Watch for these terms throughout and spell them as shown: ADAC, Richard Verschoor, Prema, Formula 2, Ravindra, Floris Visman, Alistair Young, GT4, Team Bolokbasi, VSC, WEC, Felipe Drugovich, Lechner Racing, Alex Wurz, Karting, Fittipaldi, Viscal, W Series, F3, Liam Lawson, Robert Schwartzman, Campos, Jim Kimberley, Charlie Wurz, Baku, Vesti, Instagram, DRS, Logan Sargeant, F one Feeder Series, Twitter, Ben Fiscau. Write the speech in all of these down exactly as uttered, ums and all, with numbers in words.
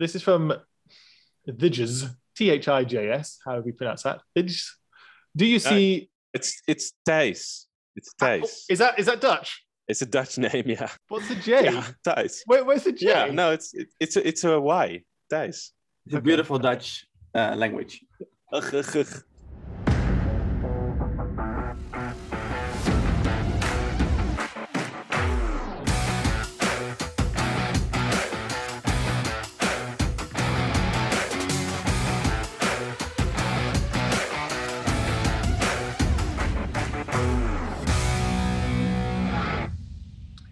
This is from Thijs, T H I J S, how do we pronounce that? Thijs. Do you see... Uh, it's it's Thijs. It's Thijs. Is that is that Dutch? It's a Dutch name, yeah. What's the J? Yeah, Thijs. Where, where's the J? Yeah, no, it's it, it's a, it's a Y. Thijs. It's a beautiful Dutch uh, language.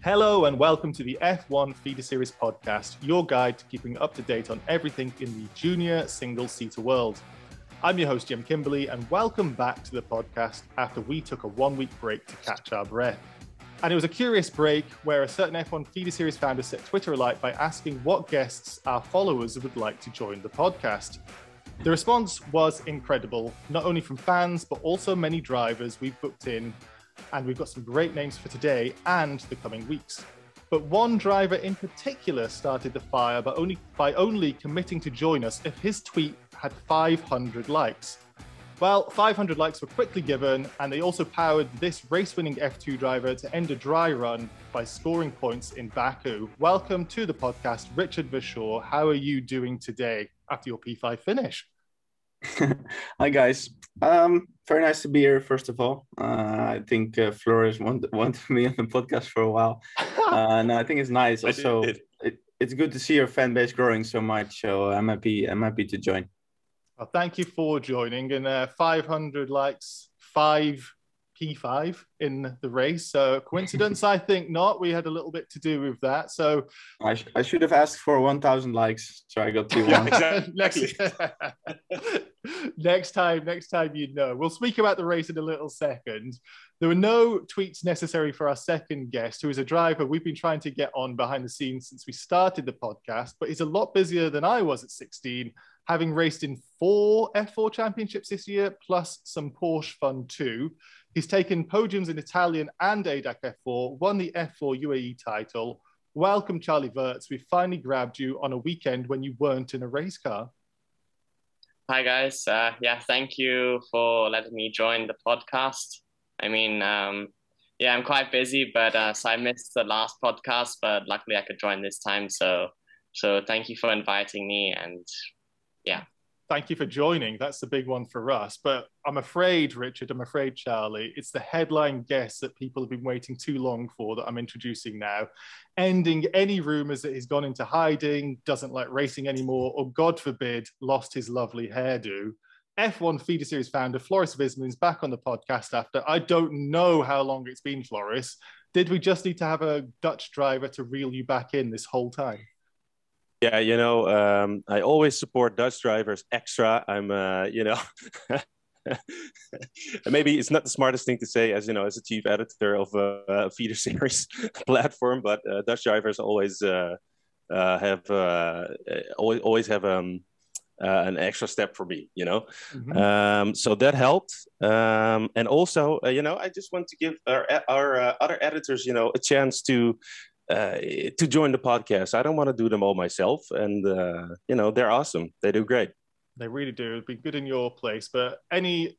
Hello and welcome to the F one Feeder Series Podcast, your guide to keeping up to date on everything in the junior single-seater world. I'm your host, Jim Kimberley, and welcome back to the podcast after we took a one-week break to catch our breath. And it was a curious break where a certain F one Feeder Series founder set Twitter alight by asking what guests our followers would like to join the podcast. The response was incredible, not only from fans, but also many drivers we've booked in, and we've got some great names for today and the coming weeks. But one driver in particular started the fire by only, by only committing to join us if his tweet had five hundred likes. Well, five hundred likes were quickly given, and they also powered this race-winning F two driver to end a dry run by scoring points in Baku. Welcome to the podcast, Richard Verschoor. How are you doing today after your P five finish? Hi guys, um very nice to be here. First of all, uh, I think uh, Floris wanted, wanted me on the podcast for a while, uh, and I think it's nice. Also, it, it's good to see your fan base growing so much. So I'm happy. I'm happy to join. Well, thank you for joining. And uh, five hundred likes, five P five in the race. So coincidence? I think not. We had a little bit to do with that. So I, sh I should have asked for one thousand likes. So I got two. Yeah, exactly. Next time, next time you know. We'll speak about the race in a little second. There were no tweets necessary for our second guest, who is a driver we've been trying to get on behind the scenes since we started the podcast, but he's a lot busier than I was at sixteen, having raced in four F four championships this year, plus some Porsche fun too. He's taken podiums in Italian and A D A C F four, won the F four U A E title. Welcome, Charlie Wurz. We finally grabbed you on a weekend when you weren't in a race car. Hi guys, uh, yeah, thank you for letting me join the podcast. I mean, um, yeah, I'm quite busy, but uh, so I missed the last podcast, but luckily I could join this time. So, so thank you for inviting me, and yeah. Thank you for joining. That's the big one for us. But I'm afraid, Richard, I'm afraid, Charlie, it's the headline guest that people have been waiting too long for that I'm introducing now, ending any rumours that he's gone into hiding, doesn't like racing anymore, or God forbid, lost his lovely hairdo. F one Feeder Series founder Floris Visman is back on the podcast after I don't know how long it's been, Floris. Did we just need to have a Dutch driver to reel you back in this whole time? Yeah, you know, um, I always support Dutch drivers extra. I'm, uh, you know, maybe it's not the smartest thing to say, as you know, as a chief editor of a, a Feeder Series platform, but uh, Dutch drivers always uh, uh, have uh, always always have um, uh, an extra step for me, you know. Mm-hmm. Um, so that helped, um, and also, uh, you know, I just want to give our our uh, other editors, you know, a chance to. Uh, to join the podcast. I don't want to do them all myself, and uh, you know, they're awesome. They do great. They really do. It'd be good in your place. But any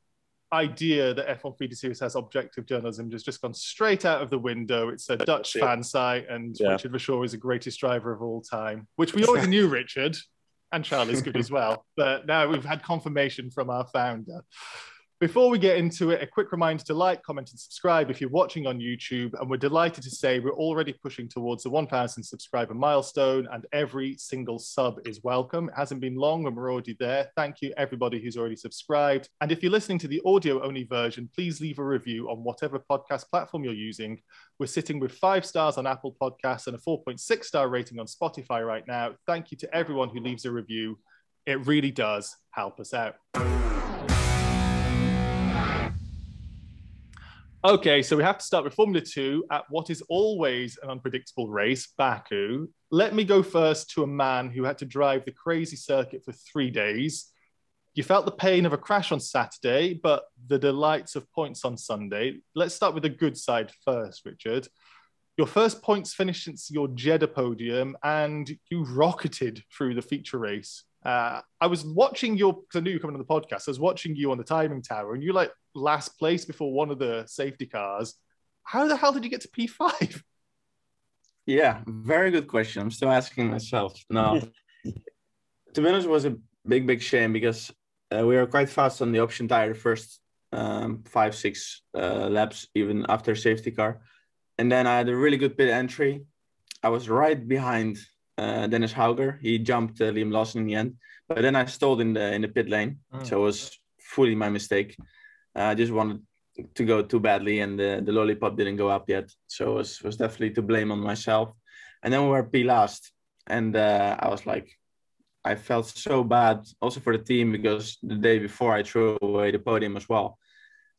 idea that F one Feeder Series has objective journalism has just gone straight out of the window. It's a Dutch yeah. fan site, and yeah. Richard Verschoor is the greatest driver of all time, which we already knew. Richard and Charlie's good as well, but now we've had confirmation from our founder. Before we get into it, a quick reminder to like, comment, and subscribe if you're watching on YouTube. And we're delighted to say we're already pushing towards the one thousand subscriber milestone, and every single sub is welcome. It hasn't been long and we're already there. Thank you, everybody who's already subscribed. And if you're listening to the audio-only version, please leave a review on whatever podcast platform you're using. We're sitting with five stars on Apple Podcasts and a four point six star rating on Spotify right now. Thank you to everyone who leaves a review. It really does help us out. Okay, so we have to start with Formula two at what is always an unpredictable race, Baku. Let me go first to a man who had to drive the crazy circuit for three days. You felt the pain of a crash on Saturday, but the delights of points on Sunday. Let's start with the good side first, Richard. Your first points finish since your Jeddah podium, and you rocketed through the feature race. Uh, I was watching your, because I knew you were coming on the podcast, I was watching you on the timing tower, and you like last place before one of the safety cars. How the hell did you get to P five? Yeah, very good question. I'm still asking myself now. To be honest, it was a big, big shame because uh, we were quite fast on the option tire the first um, five, six uh, laps, even after safety car. And then I had a really good pit entry. I was right behind uh, Dennis Hauger. He jumped uh, Liam Lawson in the end. But then I stalled in the in the pit lane. Oh. So it was fully my mistake. Uh, I just wanted to go too badly, and the, the lollipop didn't go up yet. So it was, was definitely to blame on myself. And then we were P last. And uh, I was like, I felt so bad also for the team because the day before I threw away the podium as well.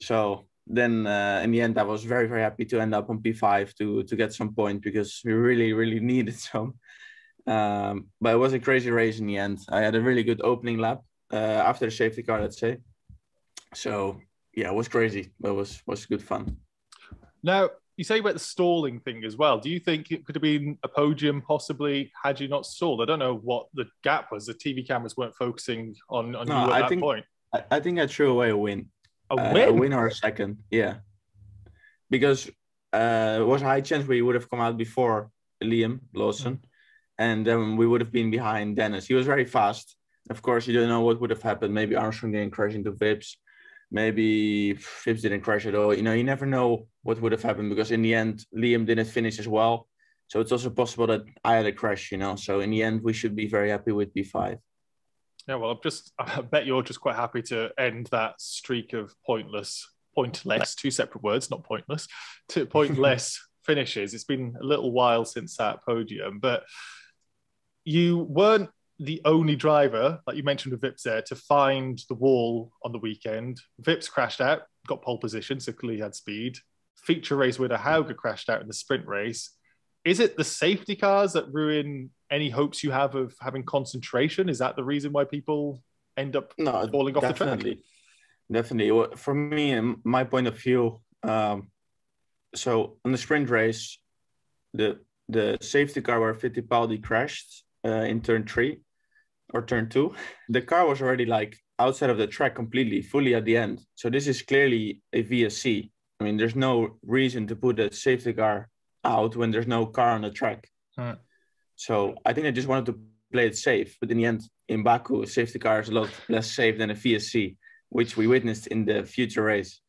So... Then uh, in the end, I was very, very happy to end up on P five to to get some point because we really, really needed some. Um, but it was a crazy race in the end. I had a really good opening lap uh, after the safety car, let's say. So, yeah, it was crazy, but it was, was good fun. Now, you say about the stalling thing as well. Do you think it could have been a podium possibly had you not stalled? I don't know what the gap was. The T V cameras weren't focusing on, on no, you at I that think, point. I, I think I threw away a win. A win? Uh, a win or a second, yeah. Because uh, it was a high chance we would have come out before Liam Lawson, mm-hmm. and then we would have been behind Dennis. He was very fast. Of course, you don't know what would have happened. Maybe Armstrong didn't crash into Vips. Maybe Vips didn't crash at all. You know, you never know what would have happened because in the end, Liam didn't finish as well. So it's also possible that I had a crash, you know. So in the end, we should be very happy with P five. Yeah, well, I'm just, I bet you're just quite happy to end that streak of pointless, pointless, two separate words, not pointless, to pointless finishes. It's been a little while since that podium, but you weren't the only driver, like you mentioned with Vips there, to find the wall on the weekend. Vips crashed out, got pole position, so clearly had speed. Feature race winner Hauger crashed out in the sprint race. Is it the safety cars that ruin any hopes you have of having concentration? Is that the reason why people end up no, falling off the track? Definitely. For me, my point of view, um, so on the sprint race, the the safety car where Fittipaldi crashed uh, in turn three or turn two, the car was already like outside of the track completely, fully at the end. So this is clearly a V S C. I mean, there's no reason to put a safety car out when there's no car on the track. Huh. So I think I just wanted to play it safe. But in the end, in Baku, a safety car is a lot less safe than a V S C, which we witnessed in the future race.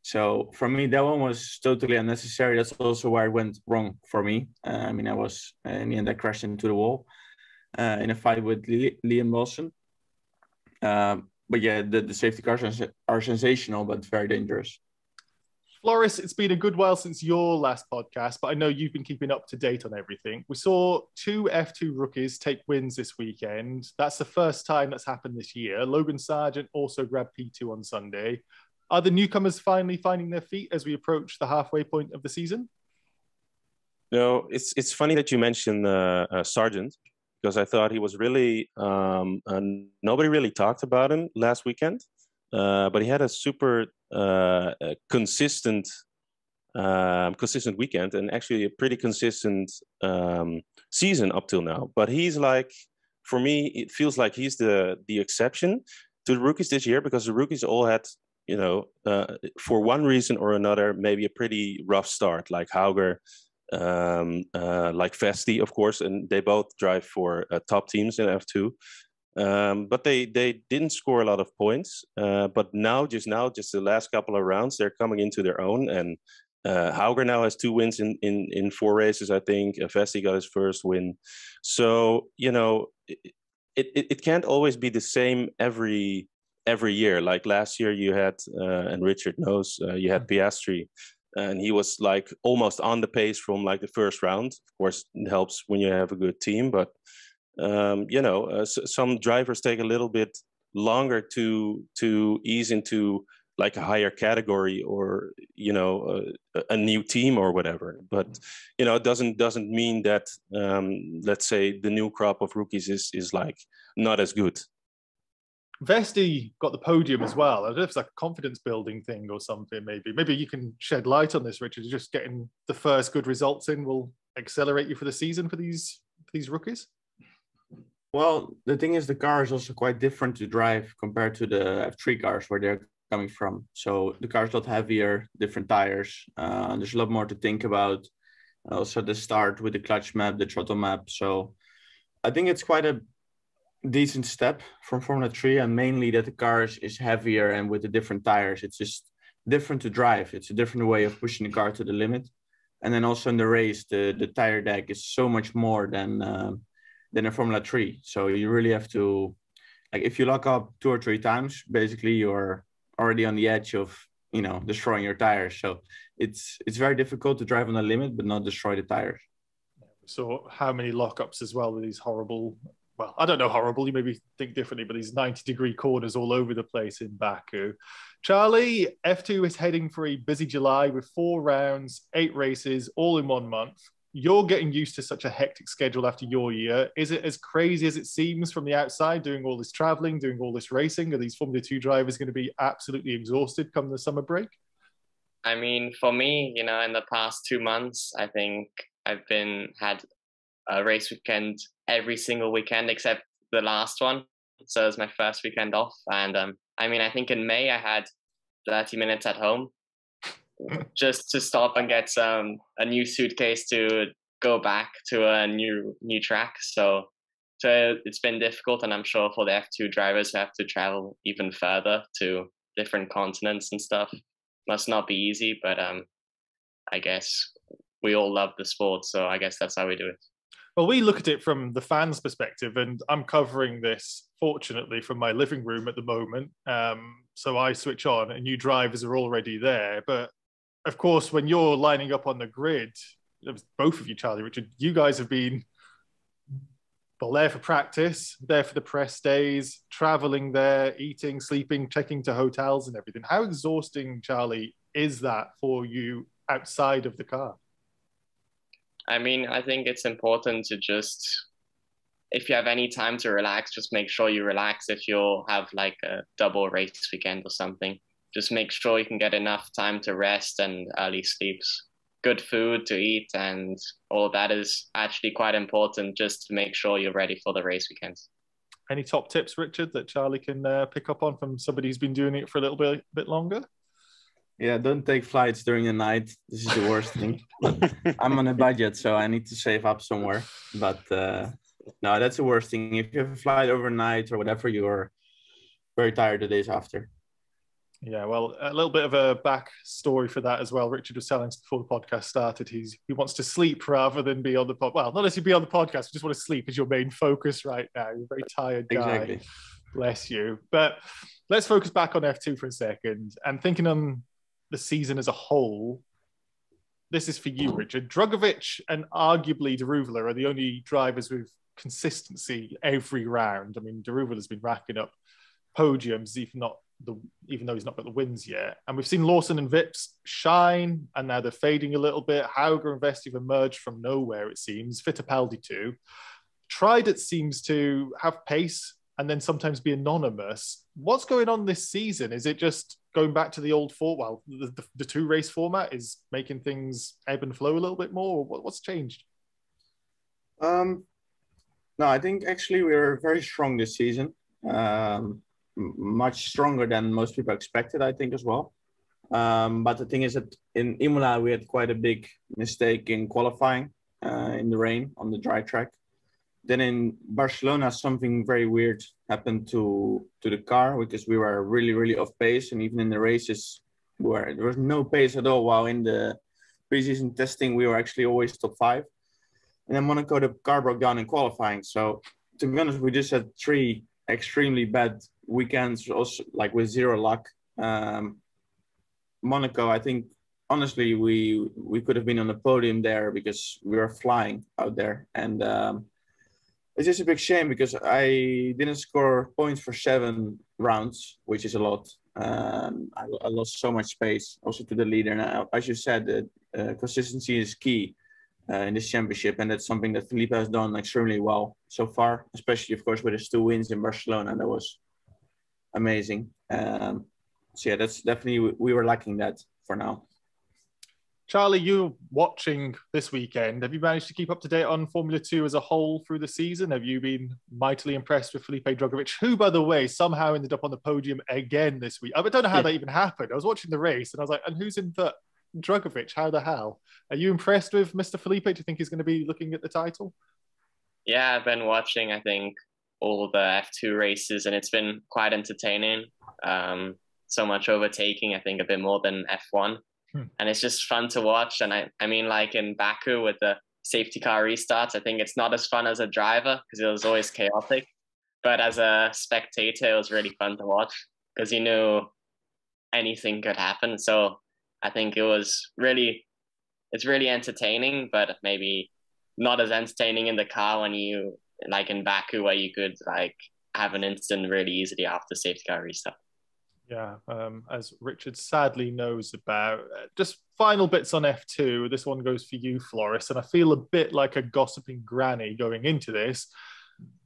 So for me, that one was totally unnecessary. That's also where it went wrong for me. Uh, I mean, I was, uh, in the end, I crashed into the wall uh, in a fight with Li- Liam Lawson. Uh, but yeah, the, the safety cars are, are sensational, but very dangerous. Floris, it's been a good while since your last podcast, but I know you've been keeping up to date on everything. We saw two F two rookies take wins this weekend. That's the first time that's happened this year. Logan Sargeant also grabbed P two on Sunday. Are the newcomers finally finding their feet as we approach the halfway point of the season? No, it's it's funny that you mentioned uh, uh, Sargeant, because I thought he was really... Um, uh, nobody really talked about him last weekend, uh, but he had a super... Uh, a consistent, um, consistent weekend, and actually a pretty consistent um, season up till now. But he's like, for me, it feels like he's the the exception to the rookies this year, because the rookies all had, you know, uh, for one reason or another, maybe a pretty rough start, like Hauger, um, uh, like Vesti, of course, and they both drive for uh, top teams in F two. Um, but they, they didn't score a lot of points. Uh, but now, just now, just the last couple of rounds, they're coming into their own. And uh, Hauger now has two wins in, in, in four races, I think. Vesti got his first win. So, you know, it, it, it can't always be the same every every year. Like last year you had, uh, and Richard knows, uh, you had Piastri. And he was like almost on the pace from like the first round. Of course, it helps when you have a good team, but... Um, you know, uh, s- some drivers take a little bit longer to to ease into like a higher category, or you know, uh, a new team or whatever. But you know, it doesn't doesn't mean that um, let's say the new crop of rookies is is like not as good. Vesti got the podium as well. I don't know if it's like a confidence building thing or something, maybe. Maybe you can shed light on this, Richard. Just getting the first good results in will accelerate you for the season for these, for these rookies? Well, the thing is the car is also quite different to drive compared to the F three cars where they're coming from. So the car's a lot heavier, different tires. Uh, there's a lot more to think about. Also the start with the clutch map, the throttle map. So I think it's quite a decent step from Formula three, and mainly that the car is, is heavier and with the different tires. It's just different to drive. It's a different way of pushing the car to the limit. And then also in the race, the, the tire deck is so much more than... Uh, than a Formula three. So you really have to, like, if you lock up two or three times, basically you're already on the edge of, you know, destroying your tires. So it's it's very difficult to drive on the limit, but not destroy the tires. So how many lockups as well with these horrible, well, I don't know horrible, you maybe think differently, but these ninety degree corners all over the place in Baku. Charlie, F two is heading for a busy July with four rounds, eight races, all in one month. You're getting used to such a hectic schedule after your year. Is it as crazy as it seems from the outside, doing all this traveling, doing all this racing? Are these Formula two drivers going to be absolutely exhausted come the summer break? I mean, for me, you know, in the past two months, I think I've been had a race weekend every single weekend except the last one. So it was my first weekend off. And um, I mean, I think in May I had thirty minutes at home, just to stop and get um, a new suitcase to go back to a new new track. So, so it's been difficult, and I'm sure for the F two drivers who have to travel even further to different continents and stuff, must not be easy. But um, I guess we all love the sport, so I guess that's how we do it. Well, we look at it from the fans' perspective, and I'm covering this, fortunately, from my living room at the moment. Um, so I switch on, and new drivers are already there, but of course, when you're lining up on the grid, it was both of you, Charlie, Richard, you guys have been well, there for practice, there for the press days, traveling there, eating, sleeping, checking to hotels and everything. How exhausting, Charlie, is that for you outside of the car? I mean, I think it's important to just, if you have any time to relax, just make sure you relax. If you'll have like a double race weekend or something, just make sure you can get enough time to rest and early sleeps. Good food to eat and all that is actually quite important just to make sure you're ready for the race weekends. Any top tips, Richard, that Charlie can uh, pick up on from somebody who's been doing it for a little bit, bit longer? Yeah, don't take flights during the night. This is the worst thing. But I'm on a budget, so I need to save up somewhere. But uh, no, that's the worst thing. If you have a flight overnight or whatever, you're very tired the days after. Yeah, well, a little bit of a back story for that as well. Richard was telling us before the podcast started, he's, he wants to sleep rather than be on the podcast. Well, not unless you be on the podcast, you just want to sleep as your main focus right now. You're a very tired guy. Exactly. Bless you. But let's focus back on F two for a second. And thinking on the season as a whole, this is for you, Richard. Drugovich and arguably Daruvala are the only drivers with consistency every round. I mean, Daruvala's been racking up podiums, if not The, even though he's not got the wins yet. And we've seen Lawson and Vips shine, and now they're fading a little bit. Hauger and Vesti have emerged from nowhere, it seems. Fittipaldi too. Trident seems to have pace and then sometimes be anonymous. What's going on this season? Is it just going back to the old four? Well, the, the, the two-race format is making things ebb and flow a little bit more? What, what's changed? Um, no, I think actually we're very strong this season. Um much stronger than most people expected, I think, as well. Um, but the thing is that in Imola, we had quite a big mistake in qualifying uh, in the rain on the dry track. Then in Barcelona, something very weird happened to, to the car because we were really, really off pace. And even in the races, we were, there was no pace at all, while in the preseason testing, we were actually always top five. And then Monaco, the car broke down in qualifying. So to be honest, we just had three extremely bad weekends, also like with zero luck. um Monaco, I think honestly we we could have been on the podium there because we were flying out there, and um it's just a big shame because I didn't score points for seven rounds, which is a lot. um I, I lost so much space also to the leader, and I, as you said, that uh, consistency is key Uh, in this championship, and that's something that Felipe has done extremely well so far, especially of course with his two wins in Barcelona. That was amazing. Um, so yeah, that's definitely, we were lacking that for now. Charlie, you watching this weekend, have you managed to keep up to date on Formula Two as a whole through the season? Have you been mightily impressed with Felipe Drugovich, who, by the way, somehow ended up on the podium again this week? I don't know how yeah. that even happened. I was watching the race and I was like, and who's in the Drugovich? How the hell? Are you impressed with Mister Felipe? Do you think he's going to be looking at the title? Yeah, I've been watching, I think, all the F two races, and it's been quite entertaining. Um, so much overtaking, I think, a bit more than F one. And it's just fun to watch. And I, I mean, like in Baku with the safety car restarts, I think it's not as fun as a driver because it was always chaotic. But as a spectator, it was really fun to watch because you knew anything could happen. So I think it was really, it's really entertaining, but maybe not as entertaining in the car when you, like in Baku, where you could like have an incident really easily after safety car restart. Yeah, um, as Richard sadly knows about. Just final bits on F two. This one goes for you, Floris, and I feel a bit like a gossiping granny going into this.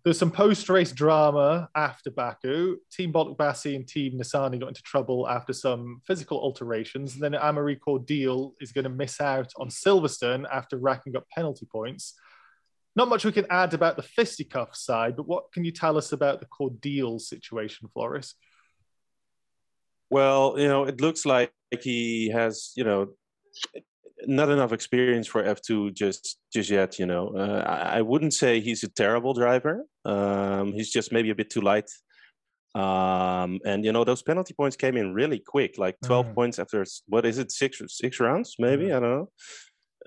There's some post-race drama after Baku. Team Bolokbasi and Team Nissany got into trouble after some physical alterations, and then Amaury Cordeel is going to miss out on Silverstone after racking up penalty points. Not much we can add about the fisticuff side, but what can you tell us about the Cordeel situation, Floris? Well, you know, it looks like he has, you know, not enough experience for F two just just yet, you know. Uh, I wouldn't say he's a terrible driver. Um, he's just maybe a bit too light. Um, and, you know, those penalty points came in really quick, like twelve mm-hmm. points after, what is it, six six rounds maybe? Mm-hmm. I don't know.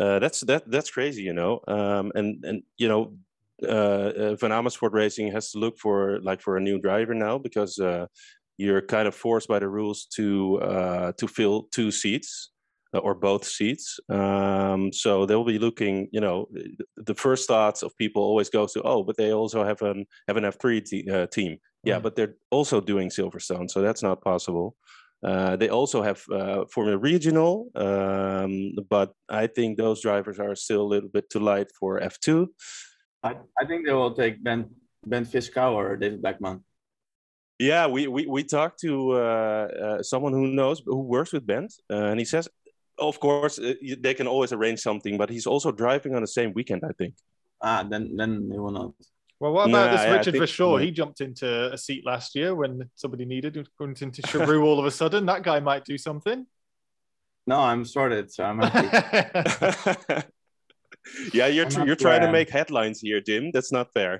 Uh, that's that that's crazy, you know. Um, and, and, you know, uh, Van Amersfoort Racing has to look for, like, for a new driver now because... Uh, you're kind of forced by the rules to uh, to fill two seats uh, or both seats. Um, so they'll be looking, you know, the first thoughts of people always go to, oh, but they also have an, have an F three te- uh, team. Yeah, mm-hmm. but they're also doing Silverstone, so that's not possible. Uh, they also have uh, Formula Regional, um, but I think those drivers are still a little bit too light for F two. I, I think they will take Ben, Ben Fiscau or David Blackman. Yeah, we, we, we talked to uh, uh, someone who knows, who works with Ben, uh, and he says, of course, uh, they can always arrange something, but he's also driving on the same weekend, I think. Ah, then then they will not. Well, what about nah, this Richard Verschoor? He jumped into a seat last year when somebody needed, went into Shabru all of a sudden. That guy might do something. No, I'm sorted, so I'm happy. Yeah, you're tr- you're trying to make headlines here, Jim. That's not fair.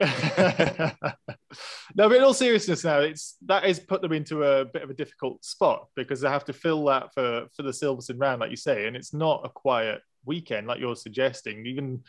No, but in all seriousness now, it's that has put them into a bit of a difficult spot because they have to fill that for, for the Silverstone round, like you say, and it's not a quiet weekend like you're suggesting. Even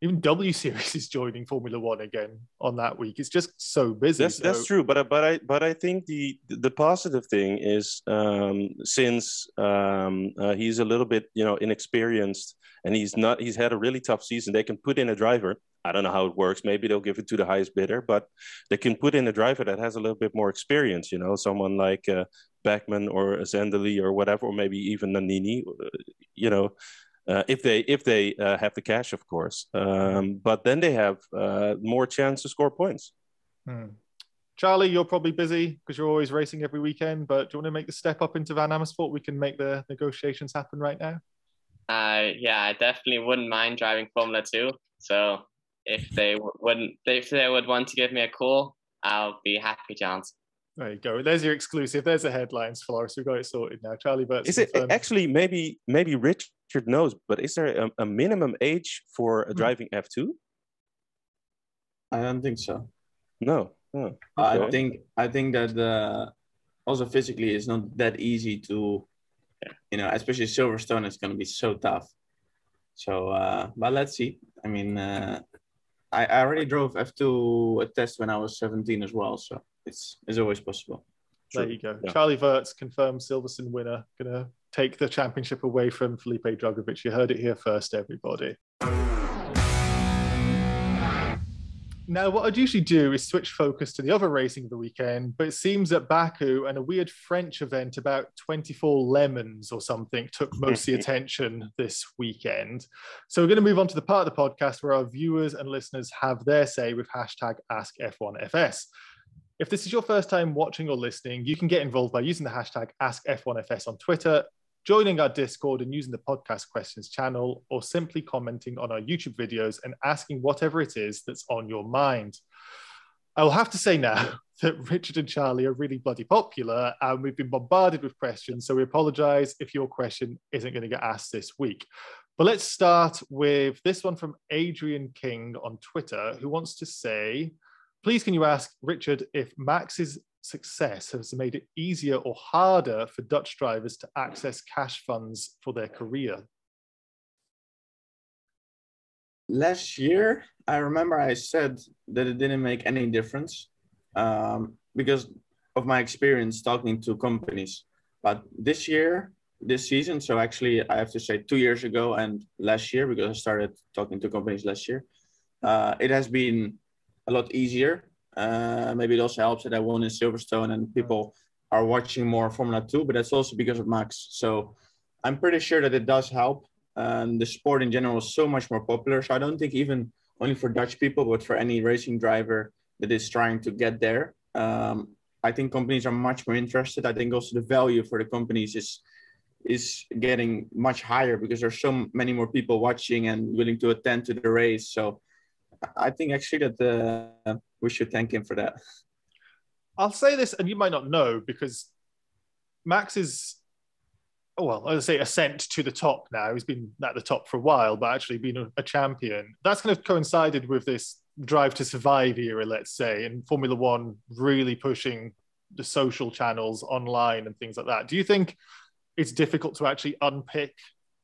even W Series is joining Formula One again on that week. It's just so busy. That's, so. that's true, but but I but I think the the positive thing is um, since um, uh, he's a little bit you know inexperienced. And he's not. He's had a really tough season. They can put in a driver. I don't know how it works. Maybe they'll give it to the highest bidder, but they can put in a driver that has a little bit more experience. You know, someone like uh, Backman or Zandeli or whatever, or maybe even Nannini. You know, uh, if they if they uh, have the cash, of course. Um, but then they have uh, more chance to score points. Hmm. Charlie, you're probably busy because you're always racing every weekend. But do you want to make the step up into Van Amersfoort? We can make the negotiations happen right now. Uh, yeah, I definitely wouldn't mind driving Formula Two. So if they w- wouldn't, if they would want to give me a call, I'll be happy to answer. There you go. There's your exclusive. There's the headlines, Floris. We've got it sorted now. Charlie Burt's. Is it confirmed. Actually maybe maybe Richard knows, but is there a, a minimum age for hmm. driving F two? I don't think so. No. Oh, okay. I think I think that uh, also physically it's not that easy to. Yeah. You know, especially Silverstone is going to be so tough. So, uh, but let's see. I mean, uh, I, I already drove F two a test when I was seventeen as well. So it's, it's always possible. There True. you go. Yeah. Charlie Wurz confirmed Silverstone winner. Going to take the championship away from Felipe Drugovich. You heard it here first, everybody. Now, what I'd usually do is switch focus to the other racing of the weekend, but it seems that Baku and a weird French event about twenty-four lemons or something took most of the attention this weekend. So we're going to move on to the part of the podcast where our viewers and listeners have their say with hashtag Ask F one F S. If this is your first time watching or listening, you can get involved by using the hashtag Ask F one F S on Twitter, joining our Discord and using the podcast questions channel, or simply commenting on our YouTube videos and asking whatever it is that's on your mind. I'll have to say now that Richard and Charlie are really bloody popular and we've been bombarded with questions, so we apologize if your question isn't going to get asked this week. But let's start with this one from Adrian King on Twitter, who wants to say, please can you ask Richard if Max's success has made it easier or harder for Dutch drivers to access cash funds for their career? Last year, I remember I said that it didn't make any difference um, because of my experience talking to companies. But this year, this season, so actually I have to say two years ago and last year, because I started talking to companies last year, uh, it has been a lot easier. Uh, maybe it also helps that I won in Silverstone and people are watching more Formula two, but that's also because of Max. So I'm pretty sure that it does help. And the sport in general is so much more popular. So I don't think even only for Dutch people, but for any racing driver that is trying to get there, um, I think companies are much more interested. I think also the value for the companies is is getting much higher because there's so many more people watching and willing to attend to the race. So I think actually that uh, we should thank him for that. I'll say this, and you might not know, because Max's, oh, well, I'll say ascent to the top now. He's been at the top for a while, but actually been a, a champion. That's kind of coincided with this drive to survive era, let's say, and Formula One really pushing the social channels online and things like that. Do you think it's difficult to actually unpick,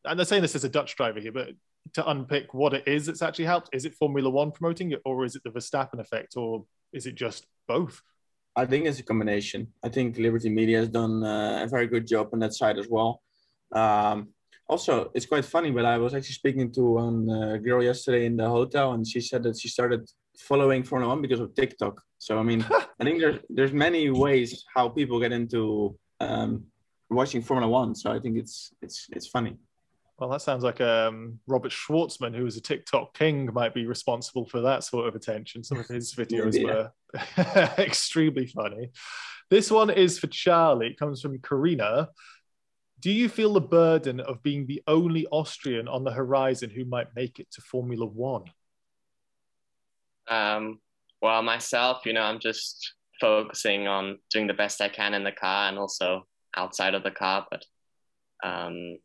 and I'm saying this as a Dutch driver here, but to unpick what it is that's actually helped? Is it Formula One promoting it, or is it the Verstappen effect, or is it just both? I think it's a combination. I think Liberty Media has done uh, a very good job on that side as well. Um, also, it's quite funny, but I was actually speaking to a uh, girl yesterday in the hotel, and she said that she started following Formula One because of TikTok. So, I mean, I think there's, there's many ways how people get into um, watching Formula One. So I think it's it's it's funny. Well, that sounds like um, Robert Schwartzman, who is a TikTok king, might be responsible for that sort of attention. Some of his videos yeah. were extremely funny. This one is for Charlie. It comes from Karina. Do you feel the burden of being the only Austrian on the horizon who might make it to Formula One? Um, well, myself, you know, I'm just focusing on doing the best I can in the car and also outside of the car, but... Um,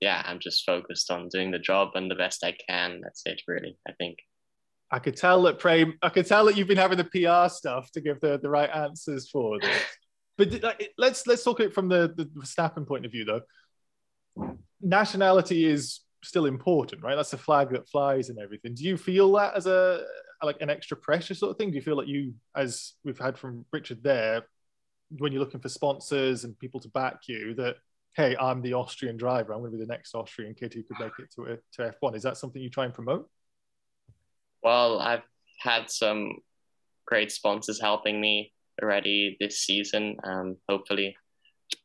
yeah, I'm just focused on doing the job and the best I can. That's it, really, I think. I could tell that, Prem, I could tell that you've been having the P R stuff to give the, the right answers for this. But like, let's let's talk it from the, the Verstappen point of view, though. Nationality is still important, right? That's the flag that flies and everything. Do you feel that as a like an extra pressure sort of thing? Do you feel like you, as we've had from Richard there, when you're looking for sponsors and people to back you, that, hey, I'm the Austrian driver, I'm going to be the next Austrian kid who could make it to, a, to F one. Is that something you try and promote? Well, I've had some great sponsors helping me already this season, um, hopefully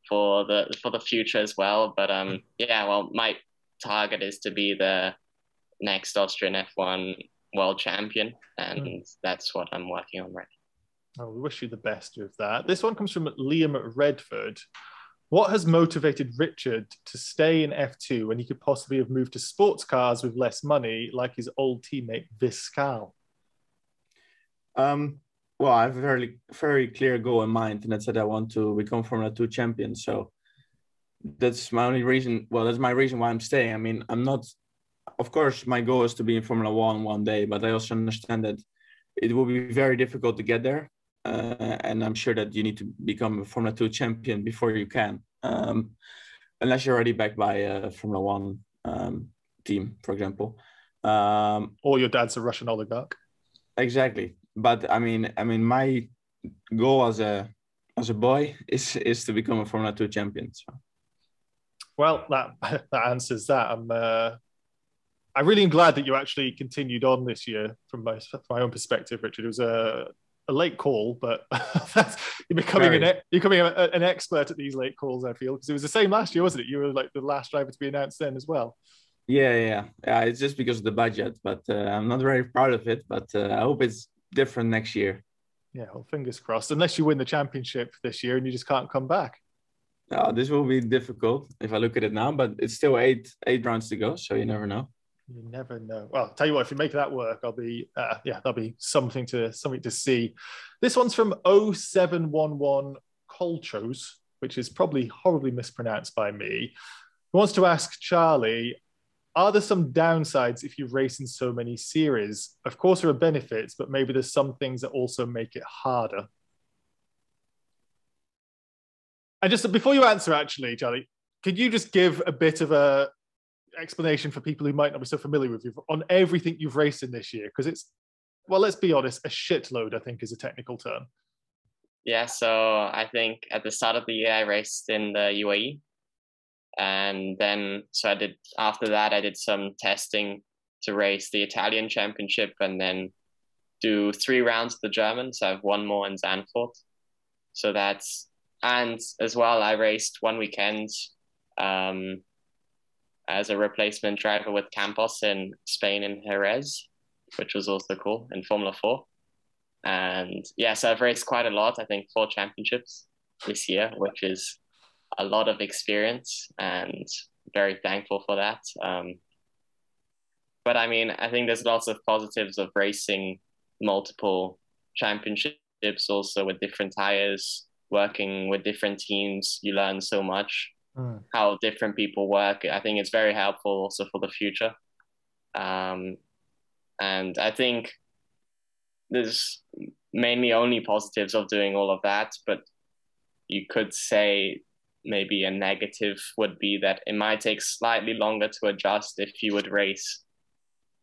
for the for the future as well. But um, yeah, well, my target is to be the next Austrian F one world champion, and mm. that's what I'm working on right now. Oh, we wish you the best with that. This one comes from Liam Redford. What has motivated Richard to stay in F two when he could possibly have moved to sports cars with less money, like his old teammate Viscal? Um, well, I have a very, very clear goal in mind, and that's that I want to become Formula two champion. So that's my only reason. Well, that's my reason why I'm staying. I mean, I'm not, of course, my goal is to be in Formula one one day, but I also understand that it will be very difficult to get there. Uh, and I'm sure that you need to become a Formula two champion before you can, um, unless you're already backed by a Formula one um, team, for example. Um, or your dad's a Russian oligarch. Exactly. But I mean, I mean, my goal as a as a boy is is to become a Formula two champion. So. Well, that that answers that. I'm. Uh... I really am glad that you actually continued on this year. From my from my own perspective, Richard, it was a. A late call, but that's, you're becoming an you're becoming a, a, an expert at these late calls, I feel, because it was the same last year, wasn't it? You were like the last driver to be announced then as well. Yeah, yeah, yeah. It's just because of the budget, but uh, I'm not very proud of it. But uh, I hope it's different next year. Yeah, well, fingers crossed. Unless you win the championship this year and you just can't come back. No, this will be difficult if I look at it now, but it's still eight eight rounds to go, so you never know. You never know. Well, I'll tell you what, if you make that work, I'll be, uh, yeah, that'll be something to something to see. This one's from oh seven one one Colchos, which is probably horribly mispronounced by me. Who wants to ask Charlie, are there some downsides if you race in so many series? Of course, there are benefits, but maybe there's some things that also make it harder. And just before you answer, actually, Charlie, could you just give a bit of a explanation for people who might not be so familiar with you on everything you've raced in this year? Because it's, well, let's be honest, a shitload, I think, is a technical term. Yeah, so I think at the start of the year, I raced in the U A E. And then, so I did, after that, I did some testing to race the Italian championship and then do three rounds of the German. So I have one more in Zandvoort. So that's, and as well, I raced one weekend um, as a replacement driver with Campos in Spain in Jerez, which was also cool, in Formula four. And yeah, so I've raced quite a lot. I think four championships this year, which is a lot of experience, and very thankful for that. Um, but I mean, I think there's lots of positives of racing multiple championships, also with different tires, working with different teams. You learn so much mm. how different people work. I think it's very helpful also for the future. Um, and I think there's mainly only positives of doing all of that, but you could say maybe a negative would be that it might take slightly longer to adjust if you would race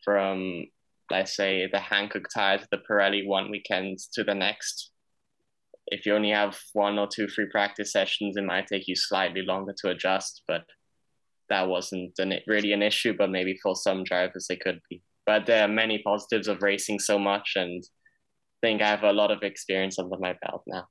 from, let's say, the Hankook tire to the Pirelli one weekend to the next. If you only have one or two free practice sessions, it might take you slightly longer to adjust, but that wasn't an, really an issue, but maybe for some drivers it could be. But there are many positives of racing so much, and I think I have a lot of experience under my belt now.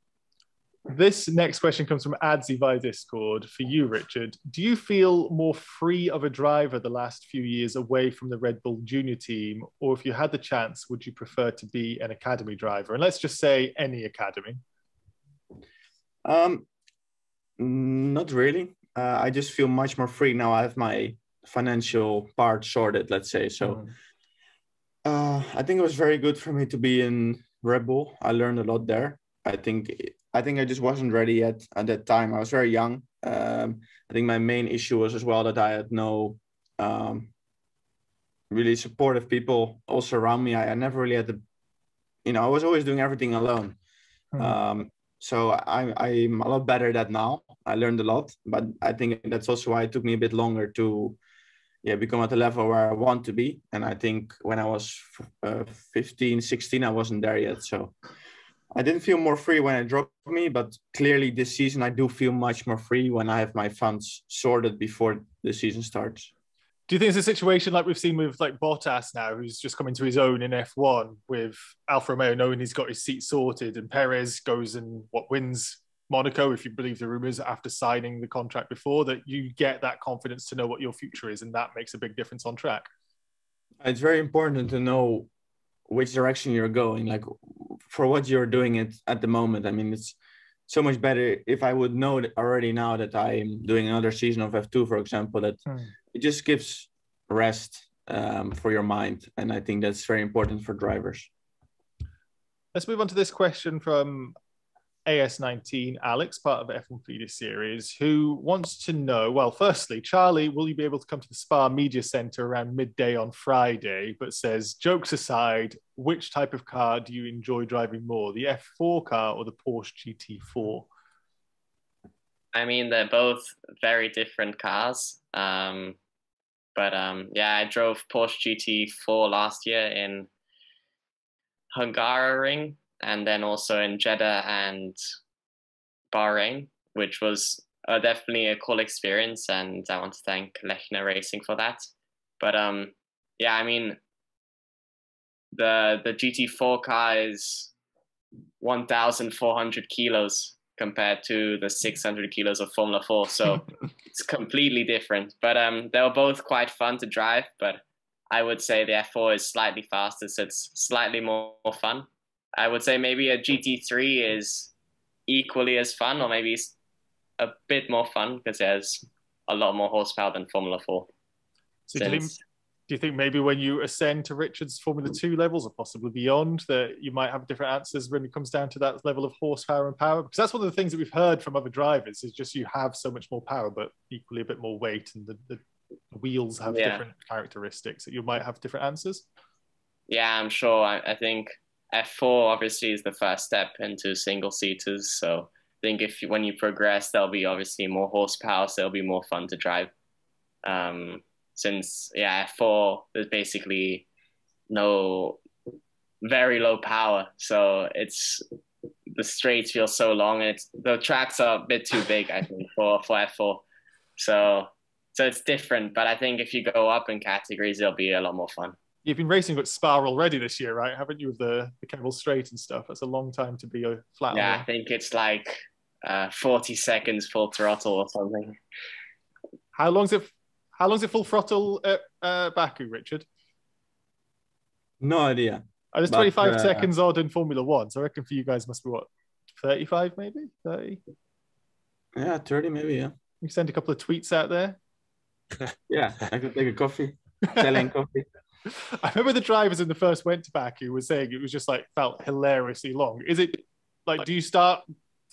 This next question comes from Adzi via Discord. For you, Richard, do you feel more free of a driver the last few years away from the Red Bull Junior team? Or if you had the chance, would you prefer to be an academy driver? And let's just say any academy. Um, not really. Uh, I just feel much more free now. I have my financial part sorted, let's say. So uh, I think it was very good for me to be in Red Bull. I learned a lot there. I think I think I just wasn't ready yet at that time. I was very young. Um, I think my main issue was as well that I had no um, really supportive people also around me. I, I never really had the, you know, I was always doing everything alone. Mm-hmm. Um, so I, I'm a lot better at that now. I learned a lot, but I think that's also why it took me a bit longer to yeah, become at the level where I want to be. And I think when I was uh, fifteen, sixteen, I wasn't there yet. So I didn't feel more free when it dropped me, but clearly this season I do feel much more free when I have my funds sorted before the season starts. Do you think it's a situation like we've seen with like Bottas now, who's just coming to his own in F one with Alfa Romeo, knowing he's got his seat sorted, and Perez goes and what wins Monaco, if you believe the rumours, after signing the contract before, that you get that confidence to know what your future is, and that makes a big difference on track? It's very important to know which direction you're going, like for what you're doing it at the moment. I mean, it's so much better if I would know already now that I'm doing another season of F two, for example, that mm. it just gives rest um, for your mind. And I think that's very important for drivers. Let's move on to this question from A S nineteen, Alex, part of F one Feeder Series, who wants to know, well, firstly, Charlie, will you be able to come to the Spa Media Centre around midday on Friday? But says, jokes aside, which type of car do you enjoy driving more, the F four car or the Porsche G T four? I mean, they're both very different cars. Um, but um, yeah, I drove Porsche G T four last year in Hungaroring, and then also in Jeddah and Bahrain, which was uh, definitely a cool experience, and I want to thank Lechner Racing for that. But um, yeah, I mean, the the G T four car is one thousand four hundred kilos compared to the six hundred kilos of Formula four, so it's completely different. But um, they were both quite fun to drive, but I would say the F four is slightly faster, so it's slightly more, more fun. I would say maybe a G T three is equally as fun, or maybe a bit more fun, because there's a lot more horsepower than Formula four. So do you, think, do you think maybe when you ascend to Richard's Formula two levels, or possibly beyond, that you might have different answers when it comes down to that level of horsepower and power? Because that's one of the things that we've heard from other drivers, is just you have so much more power, but equally a bit more weight, and the, the wheels have yeah. different characteristics, that you might have different answers. Yeah, I'm sure. I, I think F four obviously is the first step into single-seaters, so I think if when you progress, there'll be obviously more horsepower, so it'll be more fun to drive. Um, since, yeah, F four, there's basically no, very low power, so it's, the straights feel so long, and it's, the tracks are a bit too big, I think, for, for F four. So, so it's different, but I think if you go up in categories, it'll be a lot more fun. You've been racing at Spa already this year, right? Haven't you, with the, the Campbell straight and stuff? That's a long time to be a flat. Yeah, on I think it's like uh, forty seconds full throttle or something. How long's it? How long's it full throttle at uh, Baku, Richard? No idea. Oh, there's twenty-five uh, seconds odd in Formula One, so I reckon for you guys must be what, thirty-five maybe, thirty. Yeah, thirty maybe. Yeah. You send a couple of tweets out there. Yeah, I could take a coffee. Selling coffee. I remember the drivers in the first went to Baku were saying it was just like felt hilariously long. Is it like, do you start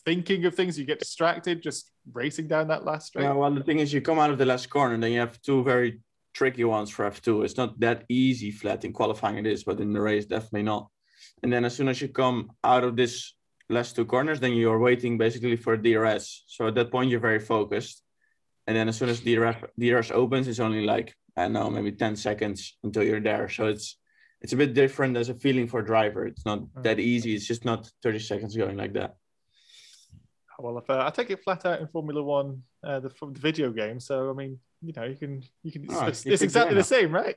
thinking of things? You get distracted just racing down that last straight? Yeah, well, the thing is, you come out of the last corner and then you have two very tricky ones for F two. It's not that easy flat in qualifying, it is, but in the race, definitely not. And then as soon as you come out of this last two corners, then you're waiting basically for D R S. So at that point, you're very focused. And then as soon as D R S, D R S opens, it's only like, I don't know, maybe ten seconds until you're there. So it's it's a bit different as a feeling for a driver. It's not that easy. It's just not thirty seconds going like that. Well, if, uh, I take it flat out in Formula One, uh, the, the video game. So, I mean, you know, you can... you can. Oh, it's it's exactly the same, right?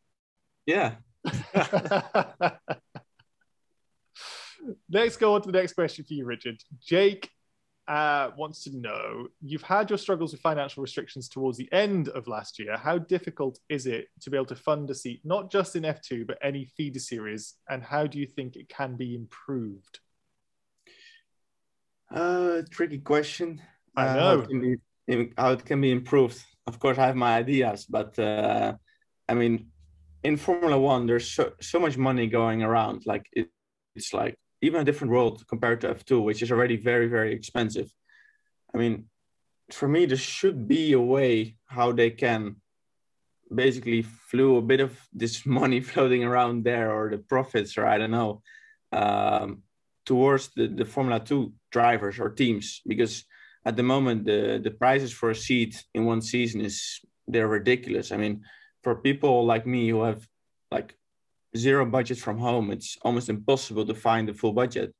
Yeah. Let's go on to the next question for you, Richard. Jake Uh, wants to know, you've had your struggles with financial restrictions towards the end of last year. How difficult is it to be able to fund a seat, not just in F two, but any feeder series? And how do you think it can be improved? Uh, tricky question. I know. Uh, how, it can be, how it can be improved. Of course, I have my ideas, but uh, I mean, in Formula One, there's so, so much money going around. Like it, it's like, even a different world compared to F two, which is already very, very expensive. I mean, for me, there should be a way how they can basically flow a bit of this money floating around there, or the profits, or I don't know, um, towards the, the Formula two drivers or teams. Because at the moment, the, the prices for a seat in one season is, they're ridiculous. I mean, for people like me who have like zero budget from home, it's almost impossible to find the full budget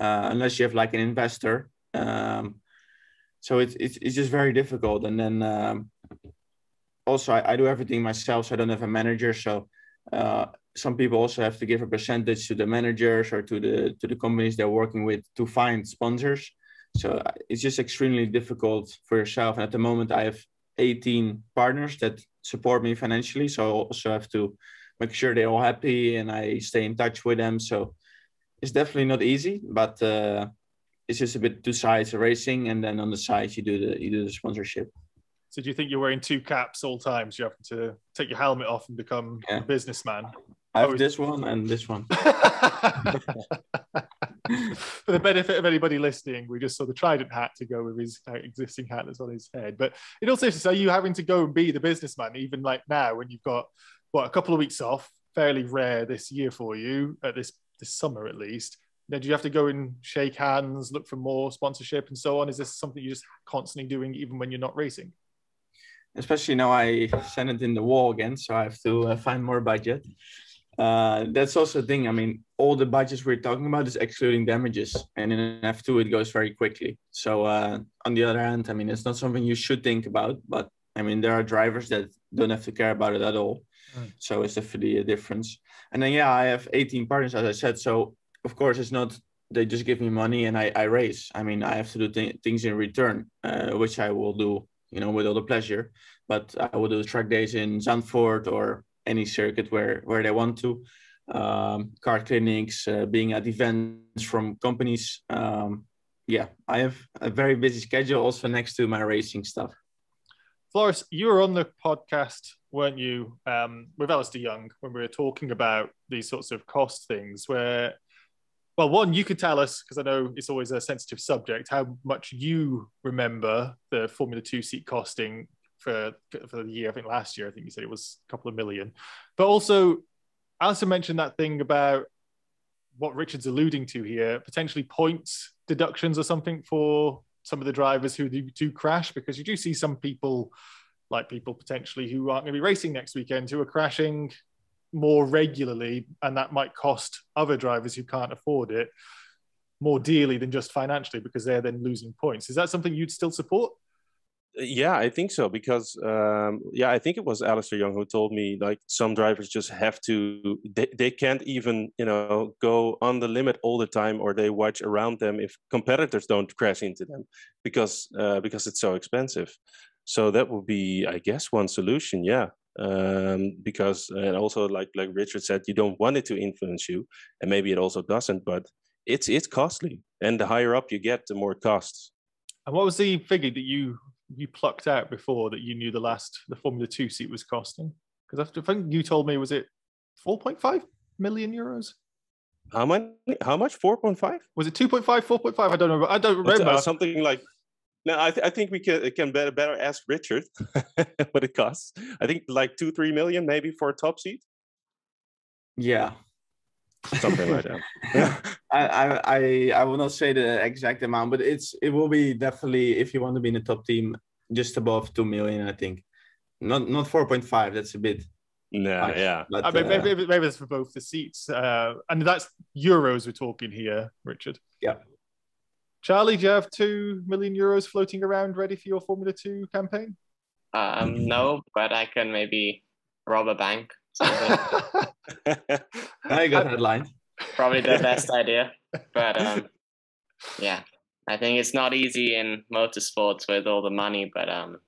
uh, unless you have like an investor. Um, so it's, it's, it's just very difficult. And then um, also I, I do everything myself, so I don't have a manager. So uh, some people also have to give a percentage to the managers or to the, to the companies they're working with to find sponsors. So it's just extremely difficult for yourself. And at the moment I have eighteen partners that support me financially. So I also have to make sure they're all happy and I stay in touch with them. So it's definitely not easy, but uh, it's just a bit two sides of racing. And then on the side, you do the you do the sponsorship. So do you think you're wearing two caps all times? You have to take your helmet off and become yeah. a businessman. I have this one and this one. For the benefit of anybody listening, we just saw the Trident hat to go with his uh, existing hat that's on his head. But it also is, are you having to go and be the businessman even like now when you've got, well, a couple of weeks off, fairly rare this year for you, at this this summer at least. Then do you have to go and shake hands, look for more sponsorship and so on? Is this something you're just constantly doing even when you're not racing? Especially now I send it in the wall again, so I have to uh, find more budget. Uh, that's also the thing. I mean, all the budgets we're talking about is excluding damages. And in F two, it goes very quickly. So uh, on the other hand, I mean, it's not something you should think about, but I mean, there are drivers that don't have to care about it at all. So it's definitely a difference. And then, yeah, I have eighteen partners, as I said. So, of course, it's not they just give me money and I, I race. I mean, I have to do th things in return, uh, which I will do, you know, with all the pleasure. But I will do track days in Zandvoort or any circuit where, where they want to. um, car clinics, uh, being at events from companies. Um, yeah, I have a very busy schedule also next to my racing stuff. Floris, you were on the podcast, weren't you, um, with Alistair Young, when we were talking about these sorts of cost things where, well, one, you could tell us, because I know it's always a sensitive subject, how much you remember the Formula Two seat costing for, for the year. I think last year, I think you said it was a couple of million. But also, Alistair mentioned that thing about what Richard's alluding to here, potentially points deductions or something for some of the drivers who do crash, because you do see some people, like people potentially who aren't going to be racing next weekend, who are crashing more regularly, and that might cost other drivers who can't afford it more dearly than just financially, because they're then losing points. Is that something you'd still support? Yeah, I think so, because um yeah, I think it was Alistair Young who told me, like, some drivers just have to, they, they can't even, you know, go on the limit all the time, or they watch around them if competitors don't crash into them, because uh because it's so expensive. So that would be, I guess, one solution. Yeah. Um, because, and also like, like Richard said, you don't want it to influence you, and maybe it also doesn't, but it's, it's costly, and the higher up you get, the more it costs. And what was the figure that you, you plucked out before that you knew the last, the Formula Two seat was costing? Because I think you told me, was it four point five million euros? How much, how much? four point five? Was it two point five, four point five? I don't know. I don't remember. Uh, something like, No, I, th I think we can can better better ask Richard what it costs. I think like two, three million maybe for a top seat. Yeah, something like that. Yeah. I, I I will not say the exact amount, but it's it will be definitely, if you want to be in the top team, just above two million. I think, not not four point five. That's a bit. No, harsh, yeah. But, I mean, uh, maybe maybe it's for both the seats, uh, and that's euros we're talking here, Richard. Yeah. Charlie, do you have two million euros floating around ready for your Formula Two campaign? Um, no, but I can maybe rob a bank. I got headline. Probably the best idea, but um, yeah, I think it's not easy in motorsports with all the money. But um,